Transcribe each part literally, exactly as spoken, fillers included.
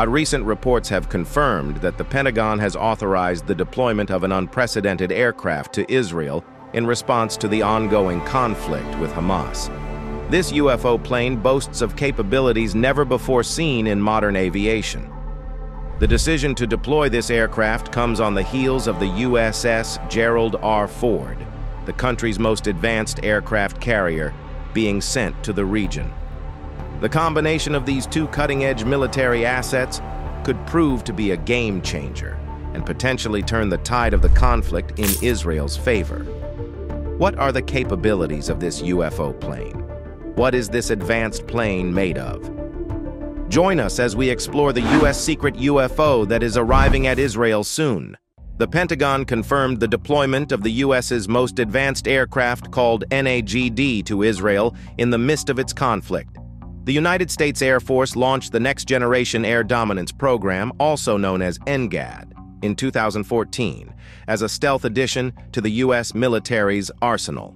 Our recent reports have confirmed that the Pentagon has authorized the deployment of an unprecedented aircraft to Israel in response to the ongoing conflict with Hamas. This U F O plane boasts of capabilities never before seen in modern aviation. The decision to deploy this aircraft comes on the heels of the U S S Gerald R. Ford, the country's most advanced aircraft carrier, being sent to the region. The combination of these two cutting-edge military assets could prove to be a game-changer and potentially turn the tide of the conflict in Israel's favor. What are the capabilities of this U F O plane? What is this advanced plane made of? Join us as we explore the U S secret U F O that is arriving at Israel soon. The Pentagon confirmed the deployment of the U S's most advanced aircraft, called N A G D, to Israel in the midst of its conflict. The United States Air Force launched the Next Generation Air Dominance Program, also known as N G A D, in two thousand fourteen, as a stealth addition to the U S military's arsenal.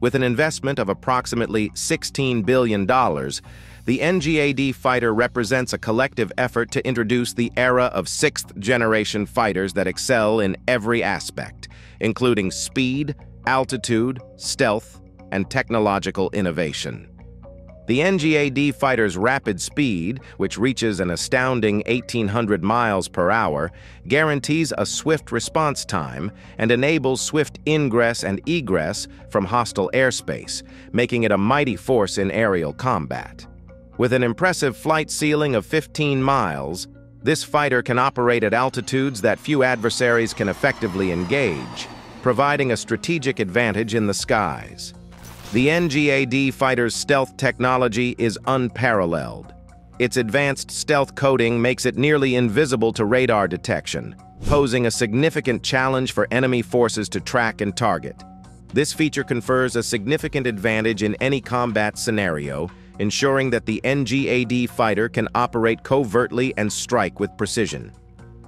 With an investment of approximately sixteen billion dollars, the N G A D fighter represents a collective effort to introduce the era of sixth-generation fighters that excel in every aspect, including speed, altitude, stealth, and technological innovation. The N G A D fighter's rapid speed, which reaches an astounding eighteen hundred miles per hour, guarantees a swift response time and enables swift ingress and egress from hostile airspace, making it a mighty force in aerial combat. With an impressive flight ceiling of fifteen miles, this fighter can operate at altitudes that few adversaries can effectively engage, providing a strategic advantage in the skies. The N G A D fighter's stealth technology is unparalleled. Its advanced stealth coating makes it nearly invisible to radar detection, posing a significant challenge for enemy forces to track and target. This feature confers a significant advantage in any combat scenario, ensuring that the N G A D fighter can operate covertly and strike with precision.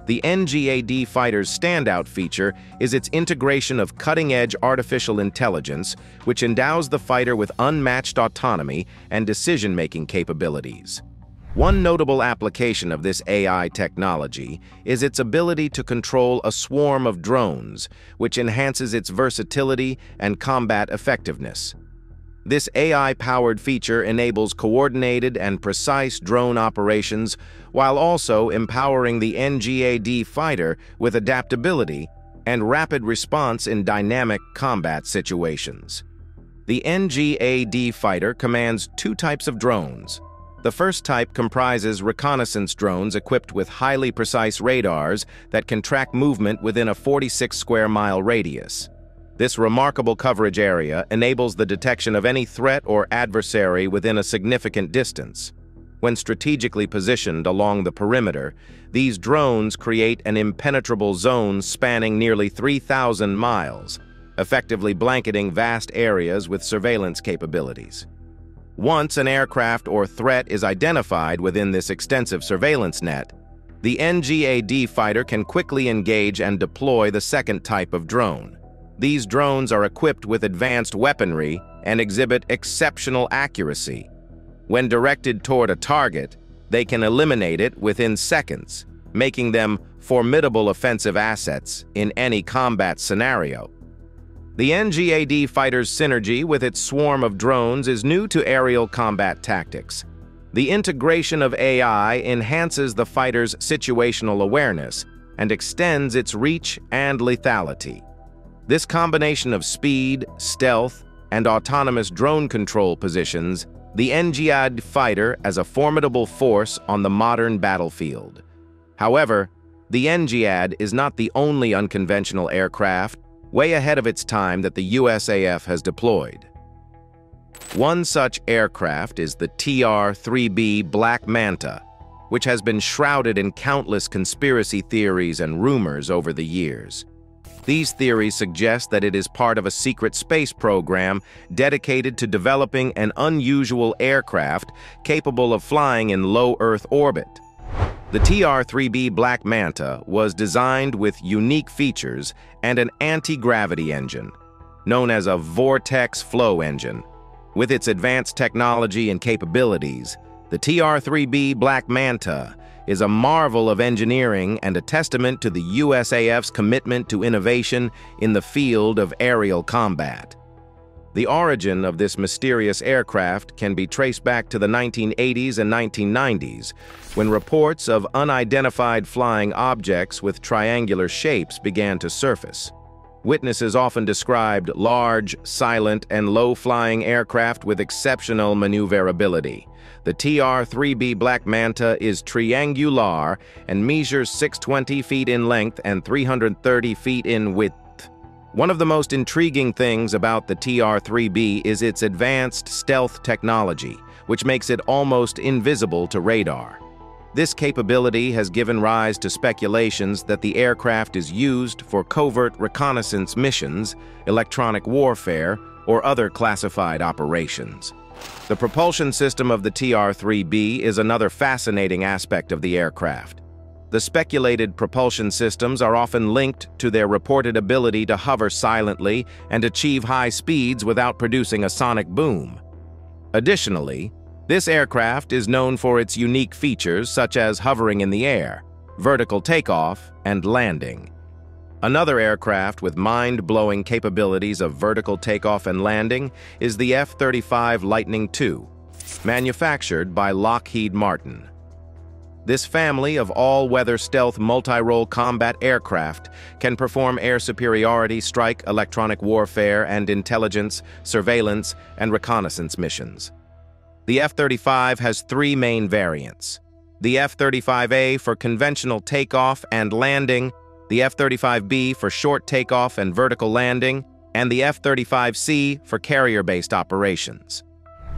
The N G A D fighter's standout feature is its integration of cutting-edge artificial intelligence, which endows the fighter with unmatched autonomy and decision-making capabilities. One notable application of this A I technology is its ability to control a swarm of drones, which enhances its versatility and combat effectiveness. This A I-powered feature enables coordinated and precise drone operations while also empowering the N G A D fighter with adaptability and rapid response in dynamic combat situations. The N G A D fighter commands two types of drones. The first type comprises reconnaissance drones equipped with highly precise radars that can track movement within a forty-six square mile radius. This remarkable coverage area enables the detection of any threat or adversary within a significant distance. When strategically positioned along the perimeter, these drones create an impenetrable zone spanning nearly three thousand miles, effectively blanketing vast areas with surveillance capabilities. Once an aircraft or threat is identified within this extensive surveillance net, the N G A D fighter can quickly engage and deploy the second type of drone. These drones are equipped with advanced weaponry and exhibit exceptional accuracy. When directed toward a target, they can eliminate it within seconds, making them formidable offensive assets in any combat scenario. The N G A D fighter's synergy with its swarm of drones is new to aerial combat tactics. The integration of A I enhances the fighter's situational awareness and extends its reach and lethality. This combination of speed, stealth, and autonomous drone control positions the N G A D fighter as a formidable force on the modern battlefield. However, the N G A D is not the only unconventional aircraft way ahead of its time that the U S A F has deployed. One such aircraft is the T R three B Black Manta, which has been shrouded in countless conspiracy theories and rumors over the years. These theories suggest that it is part of a secret space program dedicated to developing an unusual aircraft capable of flying in low Earth orbit. The T R three B Black Manta was designed with unique features and an anti-gravity engine, known as a vortex flow engine. With its advanced technology and capabilities, the T R three B Black Manta is a marvel of engineering and a testament to the U S A F's commitment to innovation in the field of aerial combat. The origin of this mysterious aircraft can be traced back to the nineteen eighties and nineteen nineties, when reports of unidentified flying objects with triangular shapes began to surface. Witnesses often described large, silent, and low-flying aircraft with exceptional maneuverability. The T R three B Black Manta is triangular and measures six hundred twenty feet in length and three hundred thirty feet in width. One of the most intriguing things about the T R three B is its advanced stealth technology, which makes it almost invisible to radar. This capability has given rise to speculations that the aircraft is used for covert reconnaissance missions, electronic warfare, or other classified operations. The propulsion system of the T R three B is another fascinating aspect of the aircraft. The speculated propulsion systems are often linked to their reported ability to hover silently and achieve high speeds without producing a sonic boom. Additionally, this aircraft is known for its unique features such as hovering in the air, vertical takeoff, and landing. Another aircraft with mind-blowing capabilities of vertical takeoff and landing is the F thirty-five Lightning two, manufactured by Lockheed Martin. This family of all-weather stealth multi-role combat aircraft can perform air superiority strike, electronic warfare, and intelligence, surveillance, and reconnaissance missions. The F thirty-five has three main variants. The F thirty-five A for conventional takeoff and landing, the F thirty-five B for short takeoff and vertical landing, and the F thirty-five C for carrier-based operations.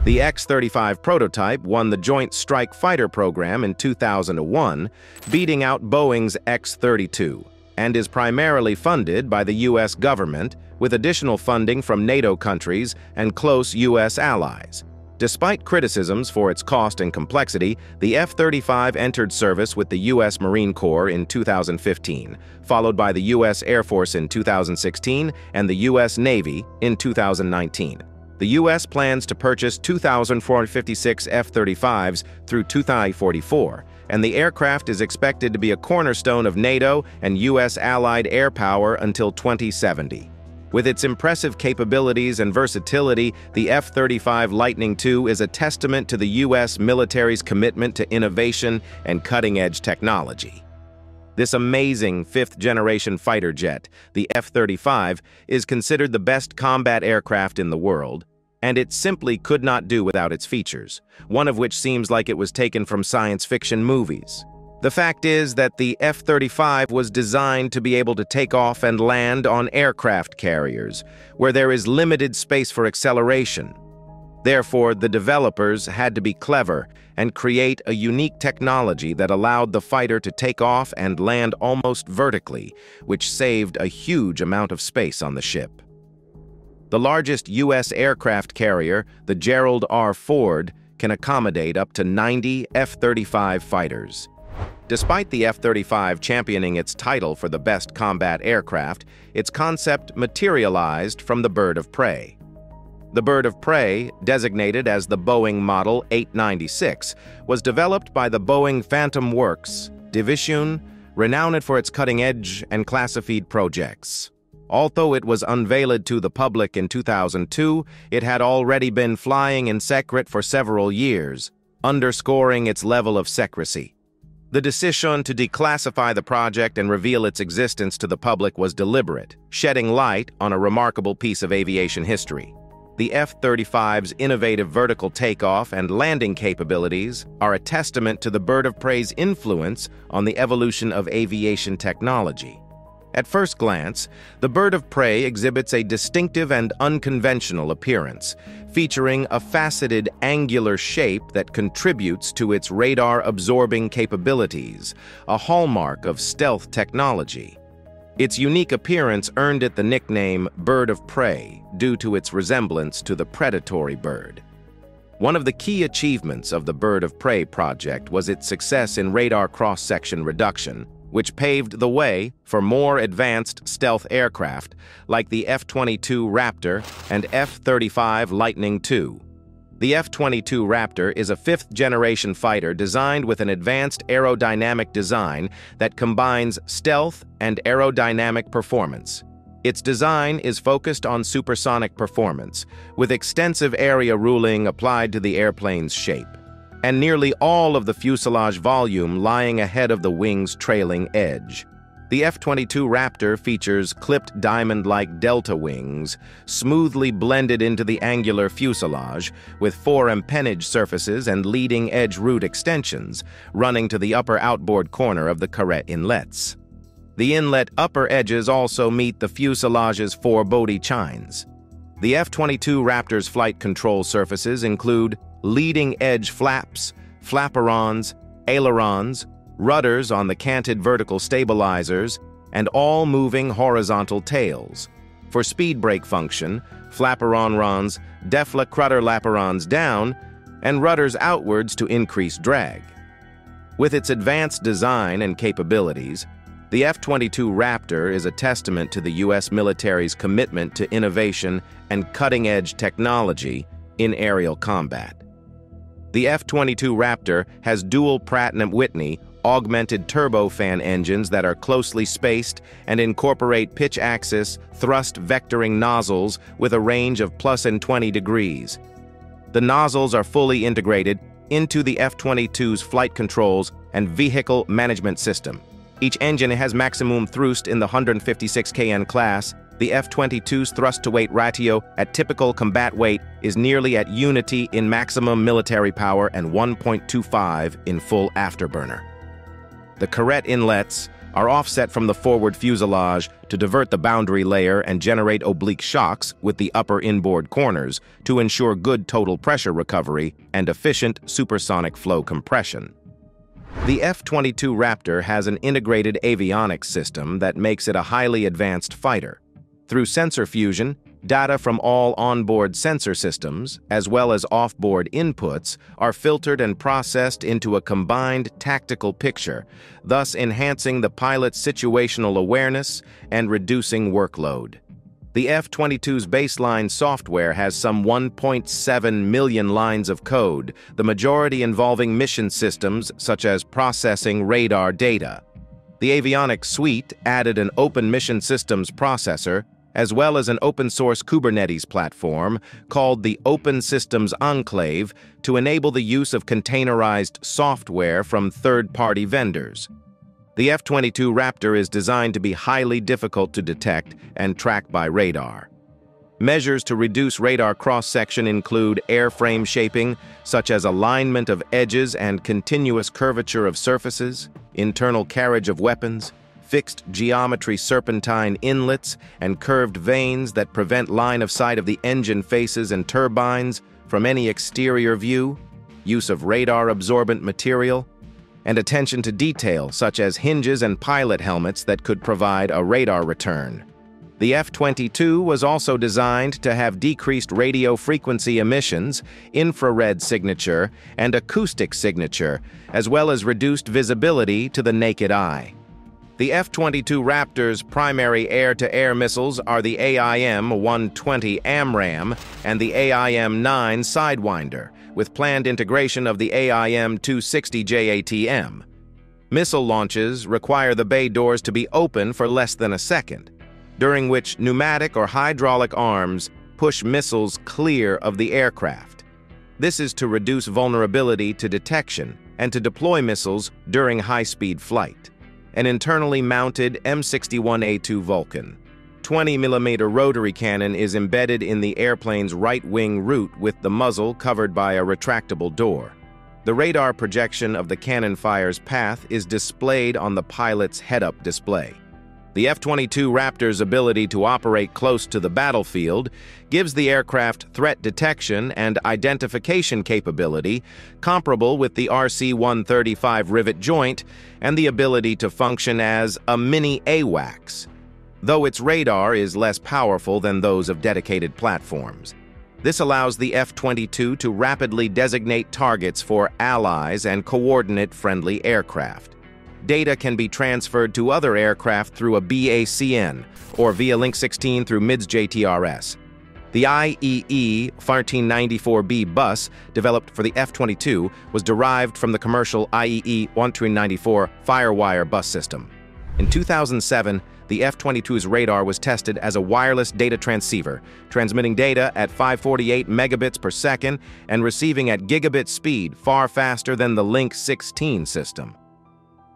The X thirty-five prototype won the Joint Strike Fighter program in two thousand one, beating out Boeing's X thirty-two, and is primarily funded by the U S government, with additional funding from NATO countries and close U S allies. Despite criticisms for its cost and complexity, the F thirty-five entered service with the U S Marine Corps in two thousand fifteen, followed by the U S Air Force in two thousand sixteen and the U S Navy in two thousand nineteen. The U S plans to purchase two thousand four hundred fifty-six F thirty-fives through two thousand forty-four, and the aircraft is expected to be a cornerstone of NATO and U S allied air power until twenty seventy. With its impressive capabilities and versatility, the F thirty-five Lightning two is a testament to the U S military's commitment to innovation and cutting-edge technology. This amazing fifth-generation fighter jet, the F thirty-five, is considered the best combat aircraft in the world, and it simply could not do without its features, one of which seems like it was taken from science fiction movies. The fact is that the F thirty-five was designed to be able to take off and land on aircraft carriers, where there is limited space for acceleration. Therefore, the developers had to be clever and create a unique technology that allowed the fighter to take off and land almost vertically, which saved a huge amount of space on the ship. The largest U S aircraft carrier, the Gerald R. Ford, can accommodate up to ninety F thirty-five fighters. Despite the F thirty-five championing its title for the best combat aircraft, its concept materialized from the Bird of Prey. The Bird of Prey, designated as the Boeing Model eight ninety-six, was developed by the Boeing Phantom Works Division, renowned for its cutting-edge and classified projects. Although it was unveiled to the public in two thousand two, it had already been flying in secret for several years, underscoring its level of secrecy. The decision to declassify the project and reveal its existence to the public was deliberate, shedding light on a remarkable piece of aviation history. The F thirty-five's innovative vertical takeoff and landing capabilities are a testament to the Bird of Prey's influence on the evolution of aviation technology. At first glance, the Bird of Prey exhibits a distinctive and unconventional appearance, featuring a faceted angular shape that contributes to its radar-absorbing capabilities, a hallmark of stealth technology. Its unique appearance earned it the nickname Bird of Prey due to its resemblance to the predatory bird. One of the key achievements of the Bird of Prey project was its success in radar cross-section reduction, which paved the way for more advanced stealth aircraft like the F twenty-two Raptor and F thirty-five Lightning two. The F twenty-two Raptor is a fifth-generation fighter designed with an advanced aerodynamic design that combines stealth and aerodynamic performance. Its design is focused on supersonic performance, with extensive area ruling applied to the airplane's shape, and nearly all of the fuselage volume lying ahead of the wing's trailing edge. The F twenty-two Raptor features clipped diamond-like delta wings, smoothly blended into the angular fuselage, with four empennage surfaces and leading edge root extensions, running to the upper outboard corner of the turret inlets. The inlet upper edges also meet the fuselage's four body chines. The F twenty-two Raptor's flight control surfaces include leading edge flaps, flaperons, ailerons, rudders on the canted vertical stabilizers, and all moving horizontal tails. For speed brake function, flaperon rons, defla crutter laperons down, and rudders outwards to increase drag. With its advanced design and capabilities, the F twenty-two Raptor is a testament to the U S military's commitment to innovation and cutting-edge technology in aerial combat. The F twenty-two Raptor has dual Pratt and Whitney augmented turbofan engines that are closely spaced and incorporate pitch axis thrust vectoring nozzles with a range of plus and twenty degrees. The nozzles are fully integrated into the F twenty-two's flight controls and vehicle management system. Each engine has maximum thrust in the one hundred fifty-six kilonewton class. The F twenty-two's thrust-to-weight ratio at typical combat weight is nearly at unity in maximum military power and one point two five in full afterburner. The turret inlets are offset from the forward fuselage to divert the boundary layer and generate oblique shocks with the upper inboard corners to ensure good total pressure recovery and efficient supersonic flow compression. The F twenty-two Raptor has an integrated avionics system that makes it a highly advanced fighter. Through sensor fusion, data from all onboard sensor systems, as well as offboard inputs, are filtered and processed into a combined tactical picture, thus enhancing the pilot's situational awareness and reducing workload. The F twenty-two's baseline software has some one point seven million lines of code, the majority involving mission systems such as processing radar data. The avionics suite added an open mission systems processor, as well as an open-source Kubernetes platform called the Open Systems Enclave to enable the use of containerized software from third-party vendors. The F twenty-two Raptor is designed to be highly difficult to detect and track by radar. Measures to reduce radar cross-section include airframe shaping, such as alignment of edges and continuous curvature of surfaces, internal carriage of weapons, fixed geometry serpentine inlets and curved vanes that prevent line of sight of the engine faces and turbines from any exterior view, use of radar-absorbent material, and attention to detail such as hinges and pilot helmets that could provide a radar return. The F twenty-two was also designed to have decreased radio frequency emissions, infrared signature, and acoustic signature, as well as reduced visibility to the naked eye. The F twenty-two Raptor's primary air-to-air missiles are the A I M one twenty AMRAAM and the A I M nine Sidewinder, with planned integration of the A I M two sixty J A T M. Missile launches require the bay doors to be open for less than a second, during which pneumatic or hydraulic arms push missiles clear of the aircraft. This is to reduce vulnerability to detection and to deploy missiles during high-speed flight. An internally mounted M sixty-one A two Vulcan twenty millimeter rotary cannon is embedded in the airplane's right wing root with the muzzle covered by a retractable door. The radar projection of the cannon fire's path is displayed on the pilot's head-up display. The F twenty-two Raptor's ability to operate close to the battlefield gives the aircraft threat detection and identification capability comparable with the R C one thirty-five Rivet Joint and the ability to function as a mini AWACS, though its radar is less powerful than those of dedicated platforms. This allows the F twenty-two to rapidly designate targets for allies and coordinate friendly aircraft. Data can be transferred to other aircraft through a B A C N or via Link sixteen through MIDS J T R S. The I E E thirteen ninety-four B bus, developed for the F twenty-two, was derived from the commercial I E E thirteen ninety-four Firewire bus system. In two thousand seven, the F twenty-two's radar was tested as a wireless data transceiver, transmitting data at five forty-eight megabits per second and receiving at gigabit speed, far faster than the Link sixteen system.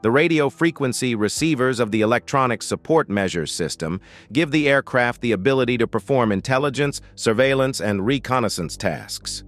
The radio frequency receivers of the electronic support measures system give the aircraft the ability to perform intelligence, surveillance, and reconnaissance tasks.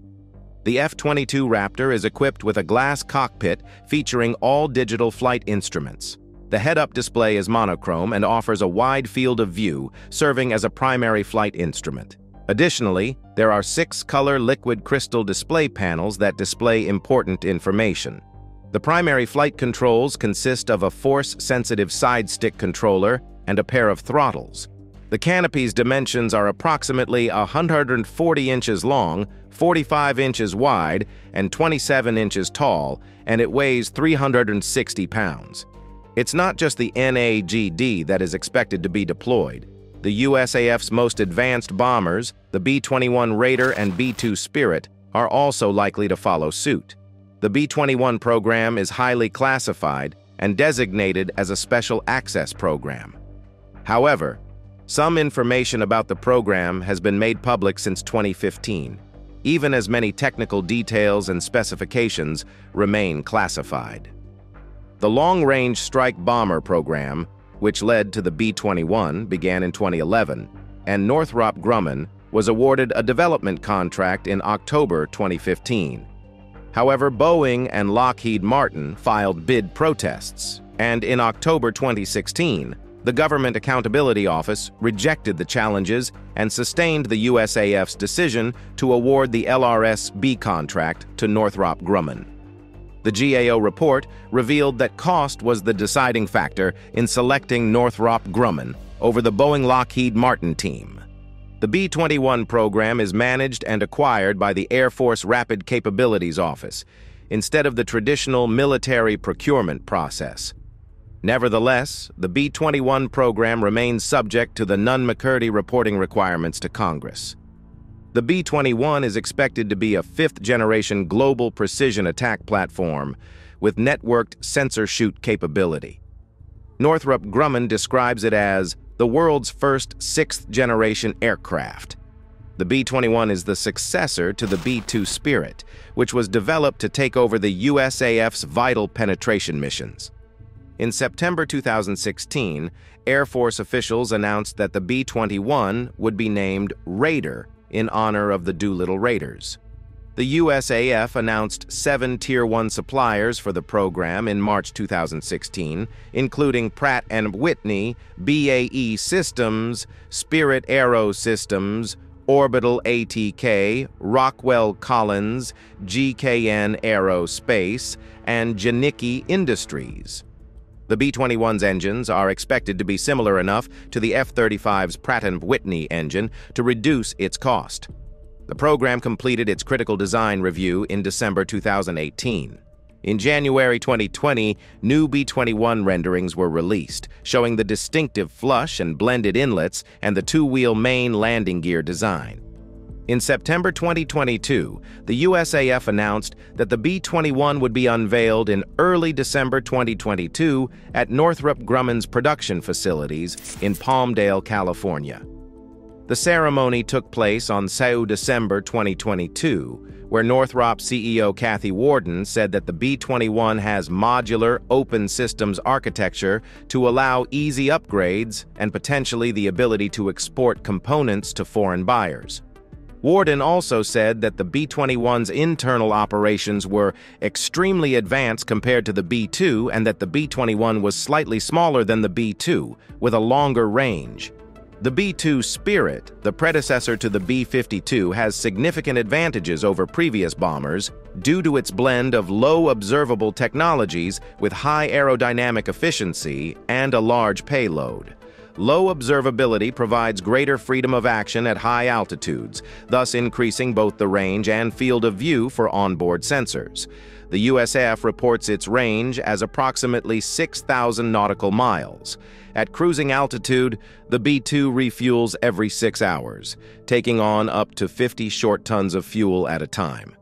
The F twenty-two Raptor is equipped with a glass cockpit featuring all digital flight instruments. The head-up display is monochrome and offers a wide field of view, serving as a primary flight instrument. Additionally, there are six color liquid crystal display panels that display important information. The primary flight controls consist of a force-sensitive side stick controller and a pair of throttles. The canopy's dimensions are approximately one hundred forty inches long, forty-five inches wide, and twenty-seven inches tall, and it weighs three hundred sixty pounds. It's not just the N A G D that is expected to be deployed. The U S A F's most advanced bombers, the B twenty-one Raider and B two Spirit, are also likely to follow suit. The B twenty-one program is highly classified and designated as a special access program. However, some information about the program has been made public since twenty fifteen, even as many technical details and specifications remain classified. The long-range strike bomber program, which led to the B twenty-one, began in twenty eleven, and Northrop Grumman was awarded a development contract in October twenty fifteen. However, Boeing and Lockheed Martin filed bid protests, and in October twenty sixteen, the Government Accountability Office rejected the challenges and sustained the U S A F's decision to award the L R S B contract to Northrop Grumman. The G A O report revealed that cost was the deciding factor in selecting Northrop Grumman over the Boeing Lockheed Martin team. The B twenty-one program is managed and acquired by the Air Force Rapid Capabilities Office, instead of the traditional military procurement process. Nevertheless, the B twenty-one program remains subject to the Nunn-McCurdy reporting requirements to Congress. The B twenty-one is expected to be a fifth-generation global precision attack platform with networked sensor shoot capability. Northrop Grumman describes it as the world's first sixth-generation aircraft. The B twenty-one is the successor to the B two Spirit, which was developed to take over the U S A F's vital penetration missions. In September two thousand sixteen, Air Force officials announced that the B twenty-one would be named Raider in honor of the Doolittle Raiders. The U S A F announced seven Tier one suppliers for the program in March two thousand sixteen, including Pratt and Whitney, B A E Systems, Spirit Aero Systems, Orbital A T K, Rockwell Collins, G K N Aerospace, and Janicki Industries. The B twenty-one's engines are expected to be similar enough to the F thirty-five's Pratt and Whitney engine to reduce its cost. The program completed its critical design review in December two thousand eighteen. In January twenty twenty, new B twenty-one renderings were released, showing the distinctive flush and blended inlets and the two-wheel main landing gear design. In September twenty twenty-two, the U S A F announced that the B twenty-one would be unveiled in early December twenty twenty-two at Northrop Grumman's production facilities in Palmdale, California. The ceremony took place on the second of December twenty twenty-two, where Northrop C E O Kathy Warden said that the B twenty-one has modular, open systems architecture to allow easy upgrades and potentially the ability to export components to foreign buyers. Warden also said that the B twenty-one's internal operations were extremely advanced compared to the B two and that the B twenty-one was slightly smaller than the B two, with a longer range. The B two Spirit, the predecessor to the B fifty-two, has significant advantages over previous bombers due to its blend of low observable technologies with high aerodynamic efficiency and a large payload. Low observability provides greater freedom of action at high altitudes, thus increasing both the range and field of view for onboard sensors. the U S A F reports its range as approximately six thousand nautical miles. At cruising altitude, the B two refuels every six hours, taking on up to fifty short tons of fuel at a time.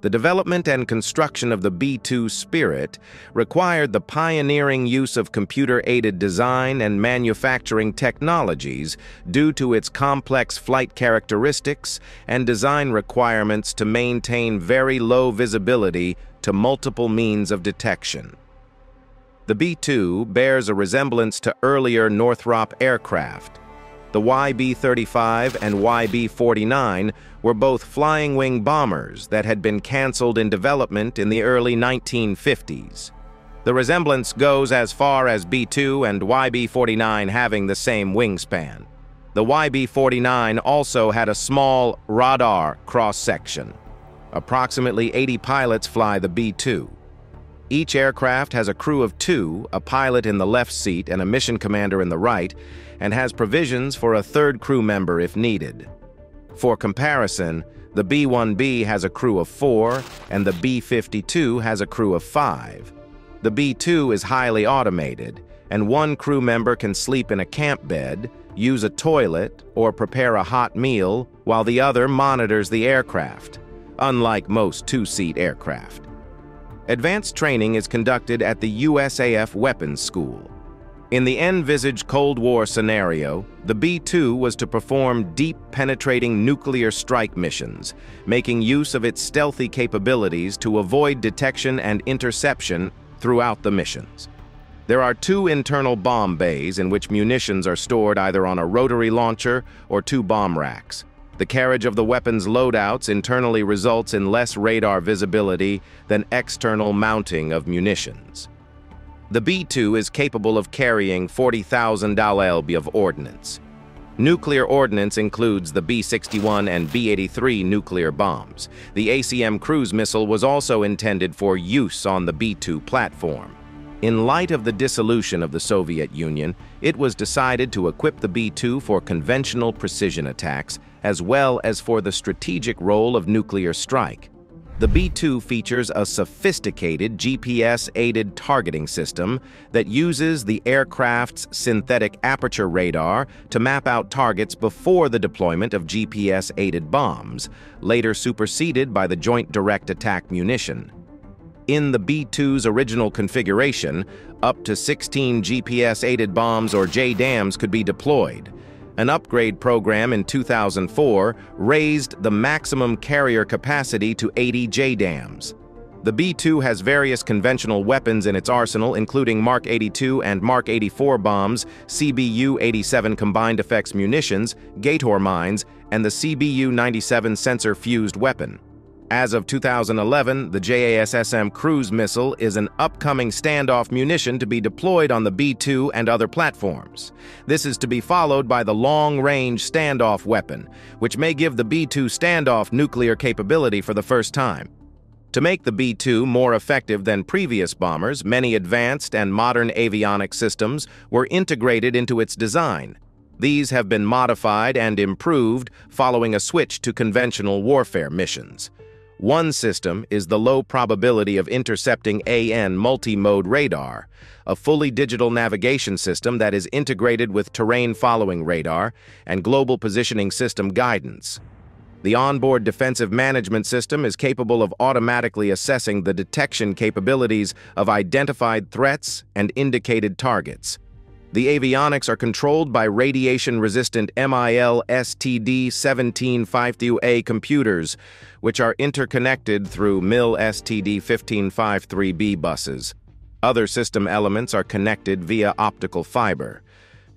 The development and construction of the B two Spirit required the pioneering use of computer-aided design and manufacturing technologies due to its complex flight characteristics and design requirements to maintain very low visibility to multiple means of detection. The B two bears a resemblance to earlier Northrop aircraft. The Y B thirty-five and Y B forty-nine were both flying wing bombers that had been canceled in development in the early nineteen fifties. The resemblance goes as far as B two and Y B forty-nine having the same wingspan. The Y B forty-nine also had a small radar cross-section. Approximately eighty pilots fly the B two. Each aircraft has a crew of two, a pilot in the left seat and a mission commander in the right, and has provisions for a third crew member if needed. For comparison, the B one B has a crew of four, and the B fifty-two has a crew of five. The B two is highly automated, and one crew member can sleep in a camp bed, use a toilet, or prepare a hot meal, while the other monitors the aircraft, unlike most two-seat aircraft. Advanced training is conducted at the U S A F Weapons School. In the envisaged Cold War scenario, the B two was to perform deep penetrating nuclear strike missions, making use of its stealthy capabilities to avoid detection and interception throughout the missions. There are two internal bomb bays in which munitions are stored either on a rotary launcher or two bomb racks. The carriage of the weapon's loadouts internally results in less radar visibility than external mounting of munitions. The B two is capable of carrying forty thousand dal-elbi of ordnance. Nuclear ordnance includes the B sixty-one and B eighty-three nuclear bombs. The A C M cruise missile was also intended for use on the B two platform. In light of the dissolution of the Soviet Union, it was decided to equip the B two for conventional precision attacks, as well as for the strategic role of nuclear strike. The B two features a sophisticated G P S-aided targeting system that uses the aircraft's synthetic aperture radar to map out targets before the deployment of G P S-aided bombs, later superseded by the Joint Direct Attack munition. In the B two's original configuration, up to sixteen G P S-aided bombs or J D A Ms could be deployed. An upgrade program in two thousand four raised the maximum carrier capacity to eighty J D A Ms. The B two has various conventional weapons in its arsenal, including Mark eighty-two and Mark eighty-four bombs, C B U eighty-seven combined effects munitions, Gator mines, and the C B U ninety-seven sensor-fused weapon. As of two thousand eleven, the J A S S M cruise missile is an upcoming standoff munition to be deployed on the B two and other platforms. This is to be followed by the long-range standoff weapon, which may give the B two standoff nuclear capability for the first time. To make the B two more effective than previous bombers, many advanced and modern avionics systems were integrated into its design. These have been modified and improved following a switch to conventional warfare missions. One system is the low probability of intercepting A N multi-mode radar, a fully digital navigation system that is integrated with terrain-following radar and global positioning system guidance. The onboard defensive management system is capable of automatically assessing the detection capabilities of identified threats and indicated targets. The avionics are controlled by radiation-resistant M I L S T D seventeen fifty A computers, which are interconnected through M I L S T D fifteen fifty-three B buses. Other system elements are connected via optical fiber.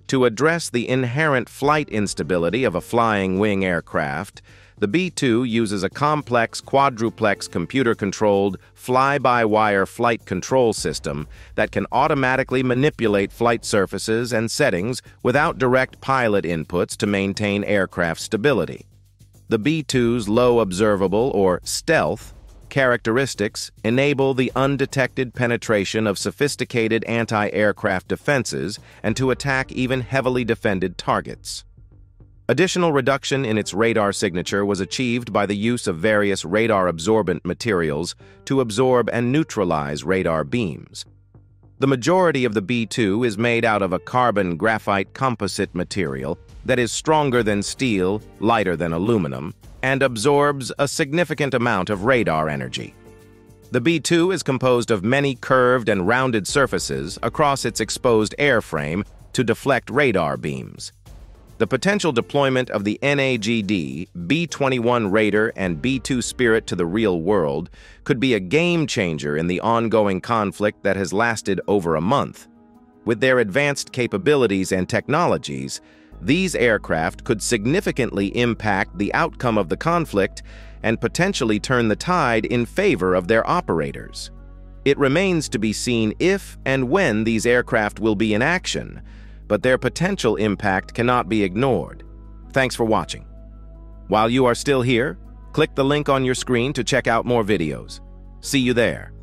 To address the inherent flight instability of a flying wing aircraft, the B two uses a complex quadruplex computer-controlled fly-by-wire flight control system that can automatically manipulate flight surfaces and settings without direct pilot inputs to maintain aircraft stability. The B two's low observable, or stealth, characteristics enable the undetected penetration of sophisticated anti-aircraft defenses and to attack even heavily defended targets. Additional reduction in its radar signature was achieved by the use of various radar-absorbent materials to absorb and neutralize radar beams. The majority of the B two is made out of a carbon-graphite composite material that is stronger than steel, lighter than aluminum, and absorbs a significant amount of radar energy. The B two is composed of many curved and rounded surfaces across its exposed airframe to deflect radar beams. The potential deployment of the N A G D, B twenty-one Raider, and B two Spirit to the real world could be a game-changer in the ongoing conflict that has lasted over a month. With their advanced capabilities and technologies, these aircraft could significantly impact the outcome of the conflict and potentially turn the tide in favor of their operators. It remains to be seen if and when these aircraft will be in action, but their potential impact cannot be ignored. Thanks for watching. While you are still here, click the link on your screen to check out more videos. See you there.